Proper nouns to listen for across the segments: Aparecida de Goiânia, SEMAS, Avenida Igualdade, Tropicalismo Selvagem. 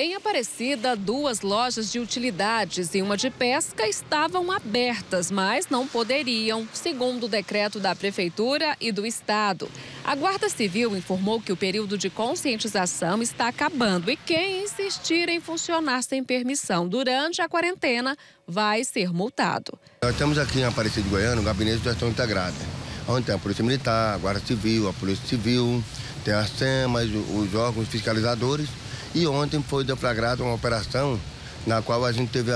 Em Aparecida, duas lojas de utilidades e uma de pesca estavam abertas, mas não poderiam, segundo o decreto da Prefeitura e do Estado. A Guarda Civil informou que o período de conscientização está acabando e quem insistir em funcionar sem permissão durante a quarentena vai ser multado. Nós estamos aqui em Aparecida de Goiânia, no Gabinete de Gestão Integrada, onde tem a Polícia Militar, a Guarda Civil, a Polícia Civil, tem a SEMAS, os órgãos fiscalizadores. E ontem foi deflagrada uma operação na qual a gente teve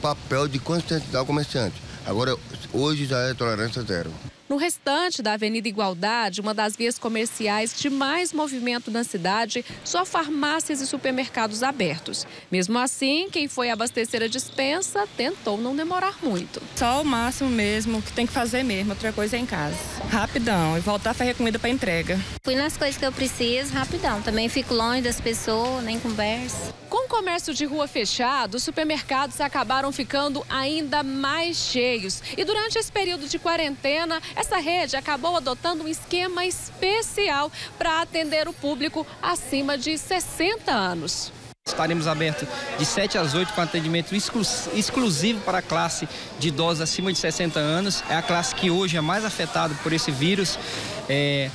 papel de conscientizar o comerciante. Agora, hoje já é tolerância zero. No restante da Avenida Igualdade, uma das vias comerciais de mais movimento na cidade, só farmácias e supermercados abertos. Mesmo assim, quem foi abastecer a despensa tentou não demorar muito. Só o máximo mesmo, que tem que fazer mesmo, outra coisa é em casa. Rapidão, e voltar a fazer comida para entrega. Fui nas coisas que eu preciso, rapidão. Também fico longe das pessoas, nem converso. Com o comércio de rua fechado, os supermercados acabaram ficando ainda mais cheios. E durante esse período de quarentena, essa rede acabou adotando um esquema especial para atender o público acima de 60 anos. Estaremos abertos de 7 às 8 com atendimento exclusivo para a classe de idosos acima de 60 anos. É a classe que hoje é mais afetada por esse vírus,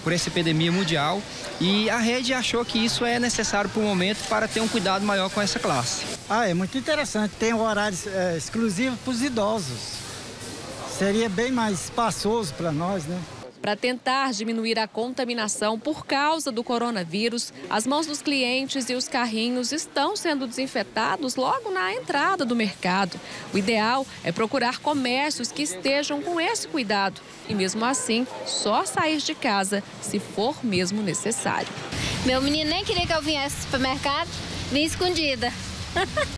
por essa epidemia mundial. E a rede achou que isso é necessário para o momento para ter um cuidado maior com essa classe. Ah, é muito interessante. Tem um horário exclusivo para os idosos. Seria bem mais espaçoso para nós, né? Para tentar diminuir a contaminação por causa do coronavírus, as mãos dos clientes e os carrinhos estão sendo desinfetados logo na entrada do mercado. O ideal é procurar comércios que estejam com esse cuidado e, mesmo assim, só sair de casa se for mesmo necessário. Meu menino nem queria que eu viesse para o supermercado, vim escondida.